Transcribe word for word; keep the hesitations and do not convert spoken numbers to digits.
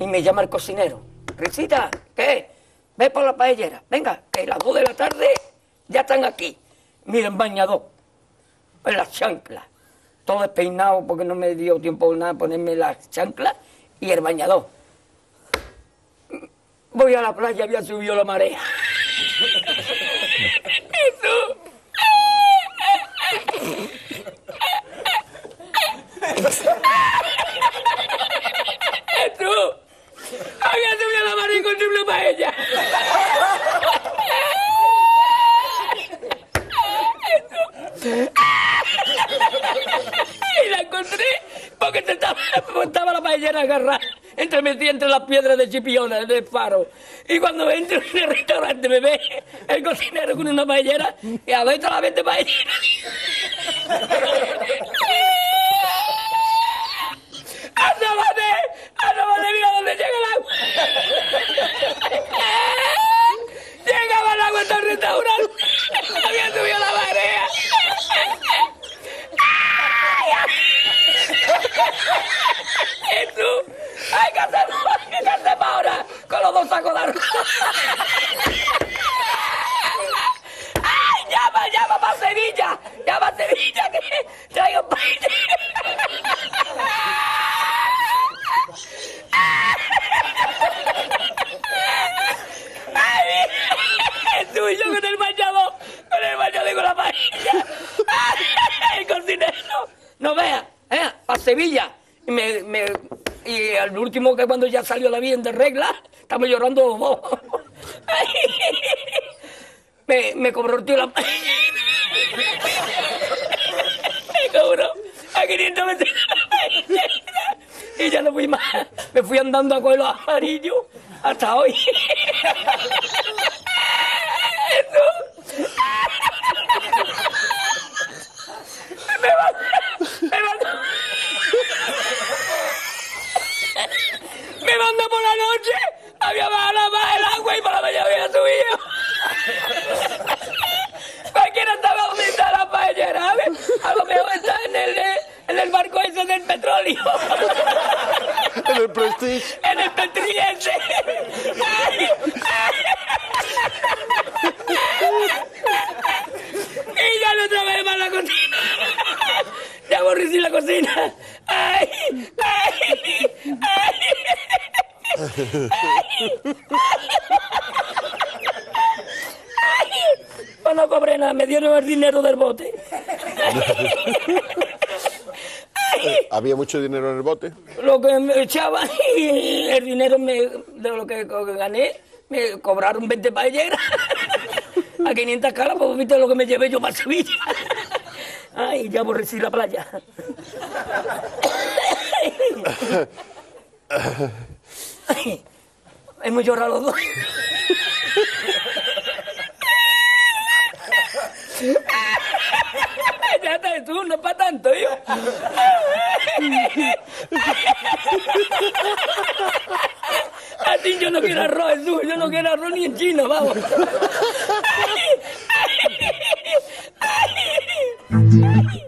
Y me llama el cocinero. Risita, ¿qué? Ve por la paellera. Venga, que a las dos de la tarde ya están aquí. Mira el bañador, pues las chanclas. Todo despeinado porque no me dio tiempo nada ponerme las chanclas y el bañador. Voy a la playa, había subido la marea. Eso. Había subido la marea y encontré una paella. Y la encontré porque estaba, estaba la paellera agarrada, entremetida entre las piedras de Chipiona, del faro. Y cuando entro en el restaurante me ve el cocinero con una paellera y a ver toda la vez de paellera. ¡Asómate! ¡Asómate! ¡Mira dónde llega el agua! ¡Llegaba el agua hasta el restaurante! ¡Había subido la marea! ¡Ay! ¡Y tú! ¡Ay, qué hacemos! ¡Qué hacemos ahora! ¡Con los dos sacos de arroz! ¡Ay, llama, llama para Sevilla! ¡Llama a Sevilla que traigo un país! Tú y yo con el bañador, con el bañador y con la paella. El cocinero, no vea, ¿eh? A Sevilla. Y, me, me, y al último que cuando ya salió la bien de regla, estamos llorando los dos. Me, me cobró el tío la paella. Me cobró a quinientos veces la paella. Y ya no fui más. Me fui andando a coger los amarillos hasta hoy. Me va, me manda, me manda por la noche, había bajado más el agua y por la mañana había subido. Cualquiera sabe dónde está la paellera, ¿sabes? A lo mejor está en el, en el barco ese del petróleo. En el Prestige. En el Prestige ese. Ay, ay. Y ya no trabajé más la cocina. Ya aborrecí la cocina. Ay, ay, ay, ay, ay, ay. Pues no cobré nada, me dieron el dinero del bote. ¿Había mucho dinero en el bote? Lo que me echaban y el dinero me, de lo que, que gané, me cobraron veinte paelleras. A quinientas caras, pues viste lo que me llevé yo para Sevilla. Ay, ya aborrecí la playa. Ay, hemos llorado los dos. Ya está, tú no es para tanto, yo. A ti yo no quiero arroz, Jesús, yo no quiero arroz ni en China, vamos. Ay, ay, ay, ay.